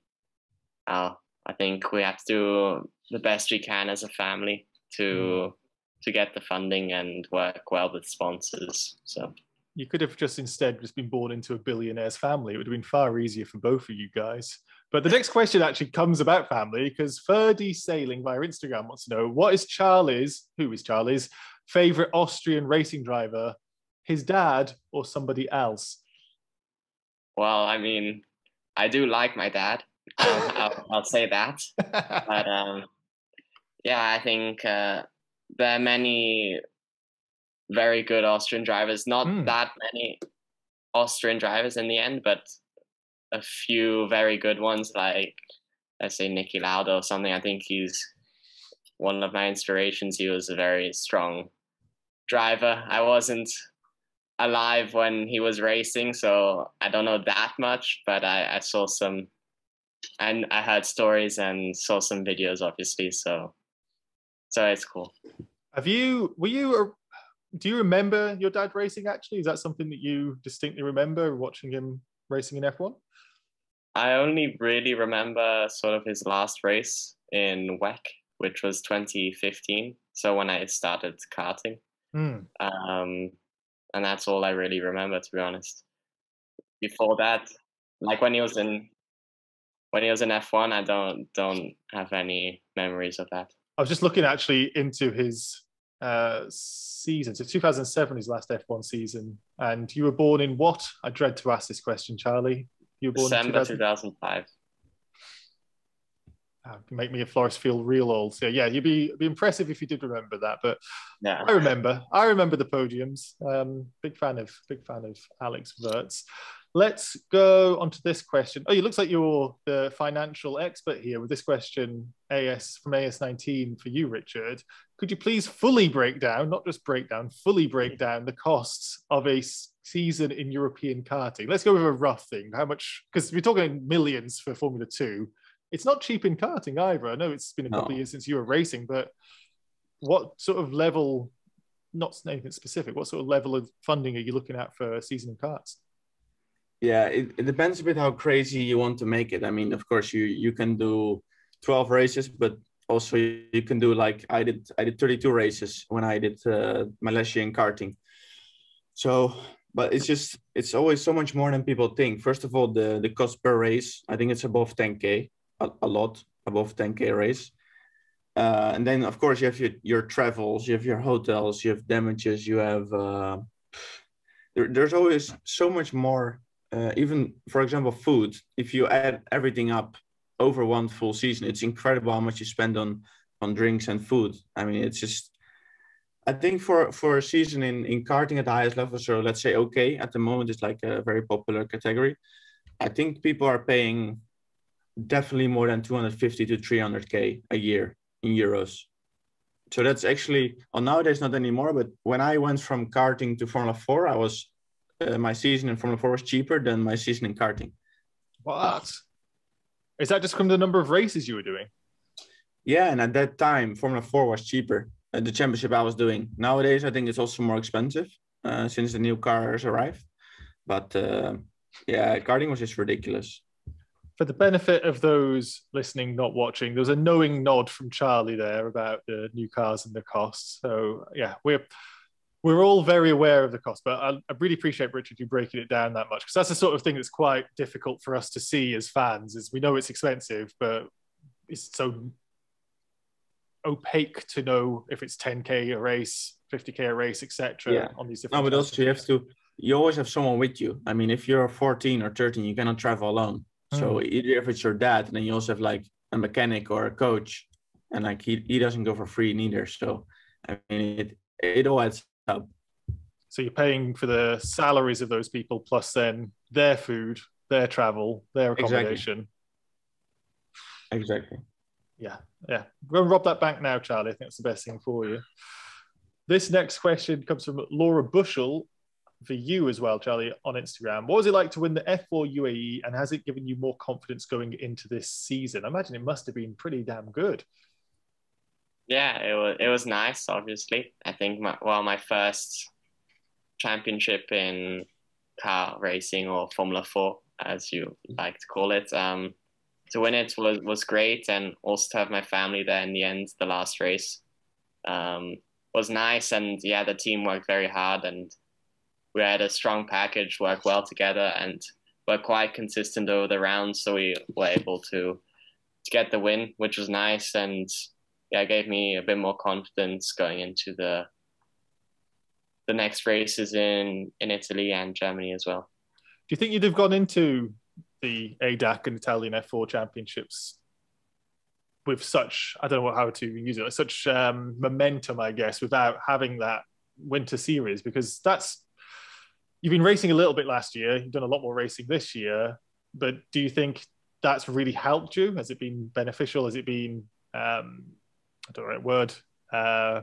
I'll, I think we have to do the best we can as a family to mm. to get the funding and work well with sponsors. So. You could have just instead just been born into a billionaire's family. It would have been far easier for both of you guys. But the next question actually comes about family, because Ferdy Sailing via Instagram wants to know, what is Charlie's, who is Charlie's, favourite Austrian racing driver, his dad or somebody else? Well, I mean, I do like my dad. I'll, I'll, I'll say that. But um, yeah, I think uh, there are many... very good Austrian drivers, not mm. that many Austrian drivers in the end, but a few very good ones, like, let's say, Niki Lauda or something. I think he's one of my inspirations. He was a very strong driver. I wasn't alive when he was racing, so I don't know that much, but I, I saw some, and I heard stories and saw some videos, obviously, so so it's cool. Have you, were you a Do you remember your dad racing, actually? Is that something that you distinctly remember, watching him racing in F one? I only really remember sort of his last race in W E C, which was twenty fifteen. So when I started karting. Mm. Um, and that's all I really remember, to be honest. Before that, like when he was in, when he was in F one, I don't, don't have any memories of that. I was just looking actually into his... uh season. So two thousand seven, his last F one season. And you were born in what? I dread to ask this question, Charlie. You were born December in two thousand five. Oh, make me and Floris feel real old. So yeah, you'd be, be impressive if you did remember that. But yeah. I remember. I remember the podiums. Um, big fan of big fan of Alex Wurz. Let's go on to this question. Oh, it looks like you're the financial expert here with this question, A S from A S nineteen for you, Richard. Could you please fully break down, not just break down, fully break down the costs of a season in European karting? Let's go with a rough thing. How much, because we're talking millions for Formula Two. It's not cheap in karting either. I know it's been a couple no. of years since you were racing, but what sort of level, not anything specific, what sort of level of funding are you looking at for a season in karts? Yeah, it, it depends a bit how crazy you want to make it. I mean, of course, you, you can do twelve races, but also you can do like I did. I did thirty-two races when I did uh, Malaysian karting. So, but it's just it's always so much more than people think. First of all, the the cost per race. I think it's above ten K, a, a lot above ten K race. Uh, and then of course you have your, your travels, you have your hotels, you have damages, you have. Uh, there, there's always so much more. Uh, even for example, food. If you add everything up over one full season, it's incredible how much you spend on on drinks and food. I mean, it's just. I think for for a season in in karting at the highest level, so let's say okay, at the moment it's like a very popular category. I think people are paying definitely more than two hundred fifty to three hundred K a year in euros. So that's actually, well, nowadays not anymore. But when I went from karting to Formula Four, I was uh, my season in Formula Four was cheaper than my season in karting. What? Is that just from the number of races you were doing? Yeah, and at that time, Formula Four was cheaper. Uh, the championship I was doing. Nowadays, I think it's also more expensive uh, since the new cars arrived. But uh, yeah, karting was just ridiculous. For the benefit of those listening, not watching, there was a knowing nod from Charlie there about the new cars and the costs. So yeah, we're we're all very aware of the cost. But I, I really appreciate, Richard, you breaking it down that much, because that's the sort of thing that's quite difficult for us to see as fans. Is we know it's expensive, but it's so opaque to know if it's ten K a race, fifty K a race, et cetera. Yeah. On these different. No, but also you have to. You always have someone with you. I mean, if you're fourteen or thirteen, you cannot travel alone. Mm. So either if it's your dad, and then you also have like a mechanic or a coach, and like he, he doesn't go for free neither. So I mean, it it all adds up. So you're paying for the salaries of those people plus then their food, their travel, their accommodation. Exactly. Exactly. Yeah, yeah. We're going to rob that bank now, Charlie. I think that's the best thing for you. This next question comes from Laura Bushell for you as well, Charlie, on Instagram. What was it like to win the F four U A E, and has it given you more confidence going into this season? I imagine it must have been pretty damn good. Yeah, it was, it was nice, obviously. I think, my, well, my first championship in car racing, or Formula four, as you like to call it, um, to win it was, was great, and also to have my family there in the end, the last race, um, was nice. And yeah, the team worked very hard, and we had a strong package, worked well together, and were quite consistent over the rounds, so we were able to, to get the win, which was nice, and yeah, it gave me a bit more confidence going into the the next races in, in Italy and Germany as well. Do you think you'd have gone into the A D A C and Italian F four championships with such, I don't know how to use it, such um, momentum, I guess, without having that winter series? Because that's, you've been racing a little bit last year, you've done a lot more racing this year, but do you think that's really helped you? Has it been beneficial? Has it been, um, I don't know the right word, uh,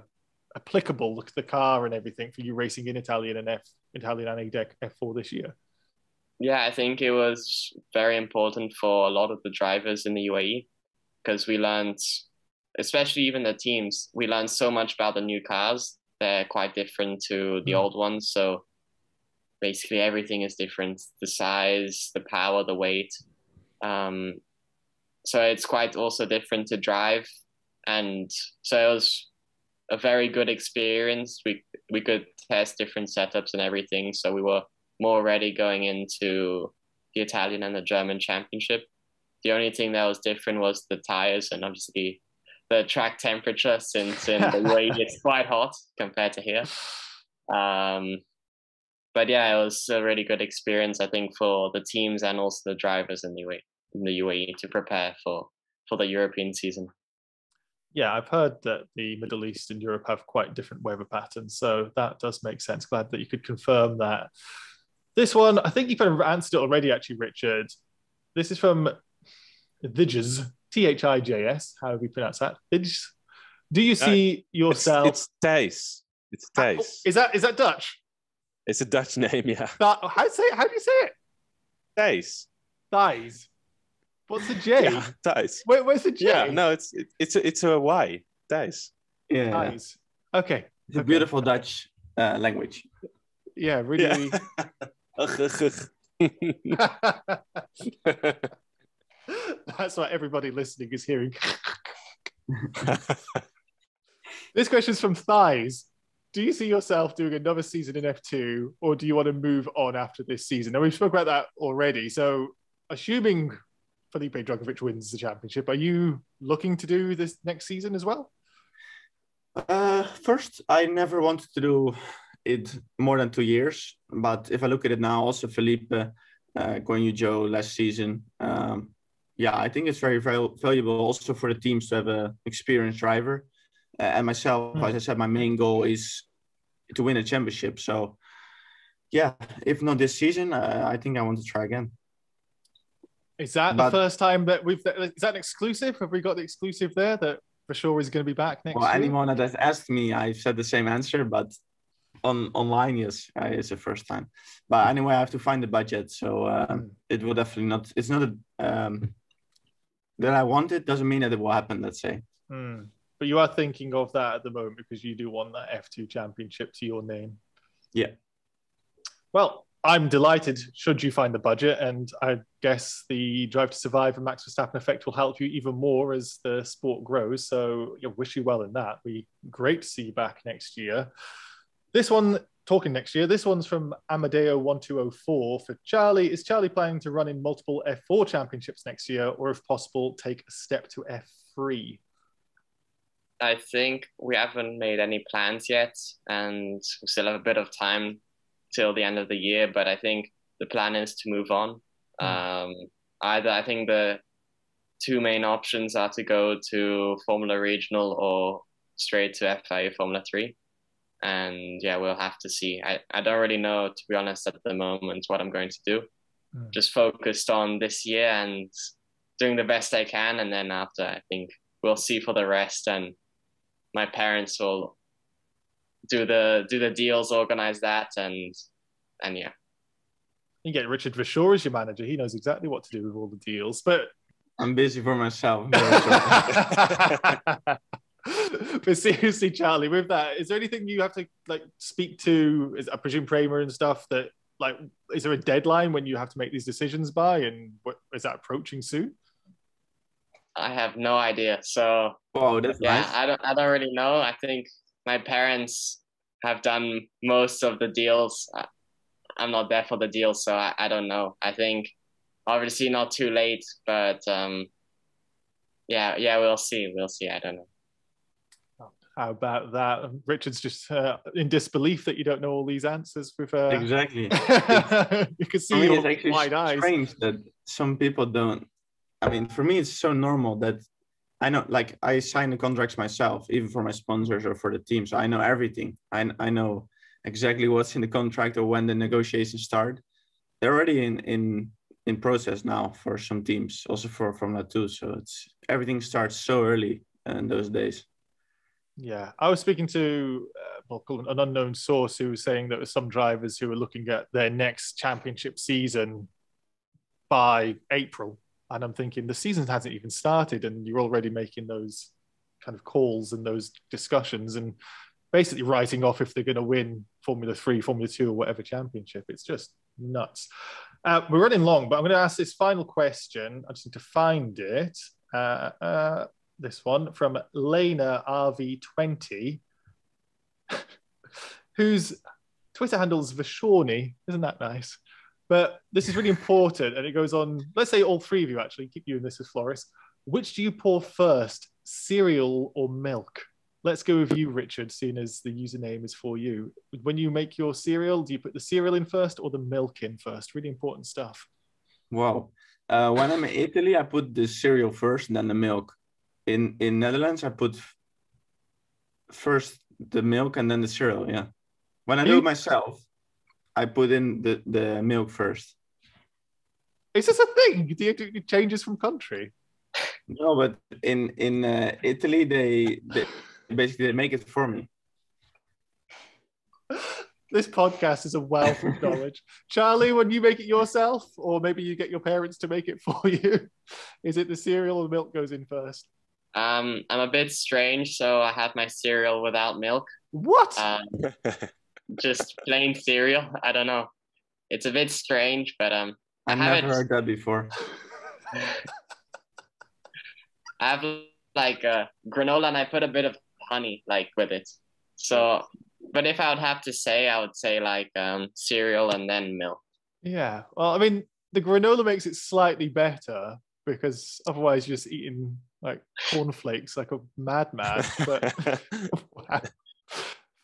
applicable, the car and everything, for you racing in Italian and F, Italian and A D A C F four this year? Yeah, I think it was very important for a lot of the drivers in the U A E, because we learned, especially even the teams, we learned so much about the new cars. They're quite different to the mm. old ones. So basically everything is different. The size, the power, the weight. Um, so it's quite also different to drive. And so it was a very good experience. We, we could test different setups and everything. So we were more ready going into the Italian and the German championship. The only thing that was different was the tires and obviously the track temperature, since in the U A E it's quite hot compared to here. Um, but yeah, it was a really good experience, I think, for the teams and also the drivers in the U A E, in the U A E to prepare for, for the European season. Yeah, I've heard that the Middle East and Europe have quite different weather patterns, so that does make sense. Glad that you could confirm that. This one, I think you've kind of answered it already, actually, Richard. This is from Thijs, T H I J S. How do we pronounce that? Thijs. Do you see uh, yourself? It's Thijs. It's Thijs. Is that is that Dutch? It's a Dutch name, yeah. That, how, say, how do you say it? Thijs. Thijs. What's the J? Yeah, Thijs. Where, where's the J? Yeah, no, it's it, it's a, it's a Y. Thijs. Yeah. Thijs. Okay. It's okay. A beautiful Dutch uh, language. Yeah, really. Yeah. That's why everybody listening is hearing This question is from Thijs. Do you see yourself doing another season in F two, or do you want to move on after this season? Now, we've spoken about that already. So, assuming Felipe Drugovich wins the championship, are you looking to do this next season as well? Uh, first, I never wanted to do it more than two years. But if I look at it now, also Felipe, uh, going to Joe last season, um, yeah, I think it's very, very valuable also for the teams to have an experienced driver. Uh, and myself, mm-hmm. as I said, my main goal is to win a championship. So, yeah, if not this season, uh, I think I want to try again. Is that but, the first time that we've... Is that an exclusive? Have we got the exclusive there that Verschoor is going to be back next well, year? Well, anyone that has asked me, I've said the same answer, but on online, yes, uh, it's the first time. But anyway, I have to find the budget. So uh, mm-hmm. it will definitely not... It's not a... Um, that I want it doesn't mean that it will happen, let's say. Mm. But you are thinking of that at the moment because you do want that F two championship to your name. Yeah. Well, I'm delighted should you find the budget, and I guess the Drive to Survive and Max Verstappen effect will help you even more as the sport grows. So I wish you well in that. Be great to see you back next year. This one, talking next year, this one's from Amadeo one two oh four for Charlie. Is Charlie planning to run in multiple F four championships next year, or if possible, take a step to F three? I think we haven't made any plans yet, and we still have a bit of time till the end of the year, but I think the plan is to move on. Mm. Um, either I think the two main options are to go to Formula Regional or straight to F I A Formula three. And yeah, we'll have to see. I, I don't really know, to be honest, at the moment what I'm going to do. Mm. Just focused on this year and doing the best I can. And then after, I think we'll see for the rest. And my parents will do the do the deals, organize that, and and yeah. You get Richard Verschoor as your manager. He knows exactly what to do with all the deals. But I'm busy for myself. But seriously, Charlie, with that, is there anything you have to like speak to? Is, I presume Prema and stuff. That like, is there a deadline when you have to make these decisions by, and what, is that approaching soon? I have no idea. So, oh, that's yeah, nice. I don't, I don't really know. I think my parents have done most of the deals. I, I'm not there for the deals, so I, I don't know. I think obviously not too late, but um, yeah, yeah, we'll see, we'll see. I don't know. How about that? Richard's just uh, in disbelief that you don't know all these answers. With uh... exactly, you can see I mean, your it's wide eyes. Strange that some people don't. I mean, for me, it's so normal that I know. Like, I sign the contracts myself, even for my sponsors or for the team. So I know everything. I I know exactly what's in the contract or when the negotiations start. They're already in in in process now for some teams, also for Formula Two. So it's everything starts so early in those days. Yeah, I was speaking to uh, an unknown source who was saying that there were some drivers who were looking at their next championship season by April. And I'm thinking the season hasn't even started and you're already making those kind of calls and those discussions and basically writing off if they're going to win Formula three, Formula two or whatever championship. It's just nuts. Uh, we're running long, but I'm going to ask this final question. I just need to find it. Uh, uh, This one from Lena R V twenty, whose Twitter handle is Vashorni. Isn't that nice? But this is really important, and it goes on. Let's say all three of you actually keep you in this as Floris. Which do you pour first, cereal or milk? Let's go with you, Richard, seeing as the username is for you. When you make your cereal, do you put the cereal in first or the milk in first? Really important stuff. Wow. Uh, when I'm in Italy, I put the cereal first and then the milk. In in Netherlands, I put first the milk and then the cereal. Yeah, when I do it myself, I put in the, the milk first. Is this a thing? Do you do it changes from country? No, but in in uh, Italy, they, they basically they make it for me. This podcast is a wealth of knowledge. Charlie, when you make it yourself, or maybe you get your parents to make it for you, is it the cereal or the milk goes in first? Um, I'm a bit strange, so I have my cereal without milk. What? Um, just plain cereal. I don't know. It's a bit strange, but um, I I've never it... heard that before. I have like uh, granola and I put a bit of honey like with it. So, but if I would have to say, I would say like um, cereal and then milk. Yeah. Well, I mean, the granola makes it slightly better because otherwise you're just eating like cornflakes like a madman. But wow.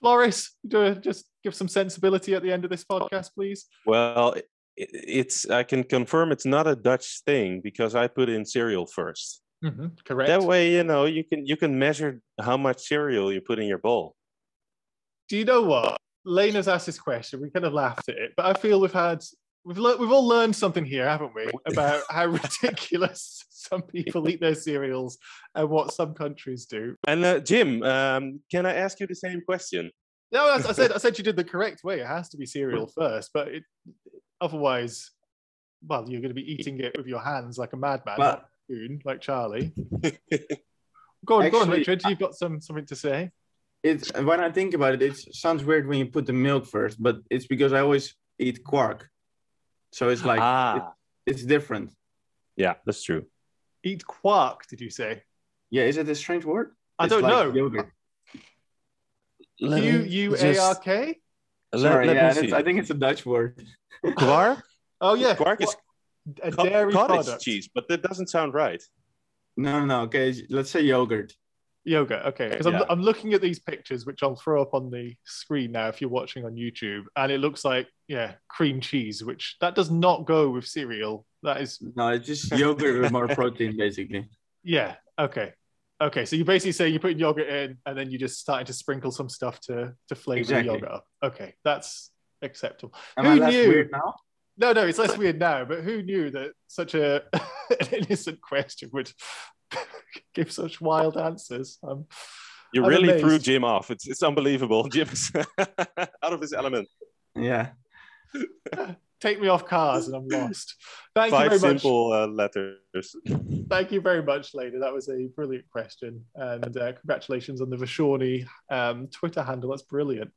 Floris, do just give some sensibility at the end of this podcast, please. Well, it, it's I can confirm it's not a Dutch thing because I put in cereal first. Mm-hmm, correct. That way, you know, you can you can measure how much cereal you put in your bowl. Do you know what? Lane has asked this question. We kind of laughed at it, but I feel we've had we've le- we've all learned something here, haven't we? About how ridiculous some people eat their cereals and what some countries do. And uh, Jim, um, can I ask you the same question? No, I, I said I said you did the correct way. It has to be cereal first, but it, otherwise, well, you're going to be eating it with your hands like a madman. But- like Charlie. Go on, actually, go on, Richard. You've got some something to say. It's when I think about it, it sounds weird when you put the milk first, but it's because I always eat quark, so it's like ah. it, it's different. Yeah, that's true. Eat quark, did you say? Yeah, is it a strange word? I it's don't like know. Yogurt. U U A R K. Sorry, let yeah, me I think it's a Dutch word. Quark. Oh yeah, quark is. A dairy cottage product. Cheese, but that doesn't sound right. No, no, okay. Let's say yogurt. Yogurt, okay. Because I'm, yeah. I'm looking at these pictures, which I'll throw up on the screen now if you're watching on YouTube, and it looks like, yeah, cream cheese, which that does not go with cereal. That is... No, it's just yogurt with more protein, basically. Yeah, okay. Okay, so you basically say you put yogurt in, and then you just starting to sprinkle some stuff to, to flavour exactly. the yogurt up. Okay, that's acceptable. Am Who I less knew? Weird now? No, no, it's less weird now, but who knew that such a, an innocent question would give such wild answers? Um, you I'm really amazed. Threw Jim off. It's it's unbelievable. Jim's out of his element. Yeah. Take me off cars and I'm lost. Thank Five you very much. simple uh, letters. Thank you very much, Lena. That was a brilliant question. And uh, congratulations on the Vashorni um Twitter handle. That's brilliant.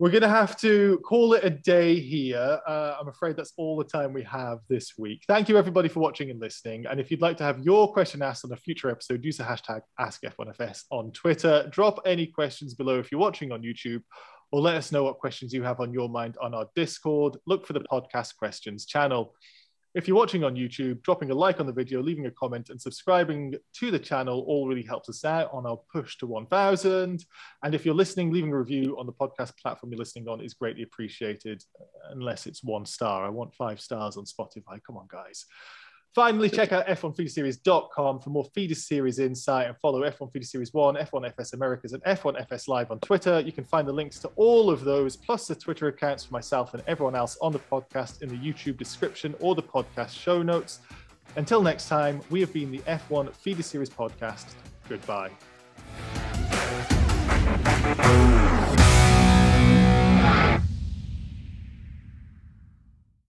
We're going to have to call it a day here. Uh, I'm afraid that's all the time we have this week. Thank you, everybody, for watching and listening. And if you'd like to have your question asked on a future episode, use the hashtag Ask F one F S on Twitter. Drop any questions below if you're watching on YouTube, or let us know what questions you have on your mind on our Discord. Look for the podcast questions channel. If you're watching on YouTube, dropping a like on the video, leaving a comment and subscribing to the channel all really helps us out on our push to one thousand. And if you're listening, leaving a review on the podcast platform you're listening on is greatly appreciated, unless it's one star. I want five stars on Spotify. Come on, guys. Finally, check out F one feeder series dot com for more Feeder Series insight and follow F one feeder series one, F one F S Americas and F one F S Live on Twitter. You can find the links to all of those, plus the Twitter accounts for myself and everyone else on the podcast in the YouTube description or the podcast show notes. Until next time, we have been the F one Feeder Series podcast. Goodbye.